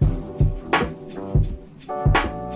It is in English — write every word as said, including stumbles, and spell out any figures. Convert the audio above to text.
Yeah.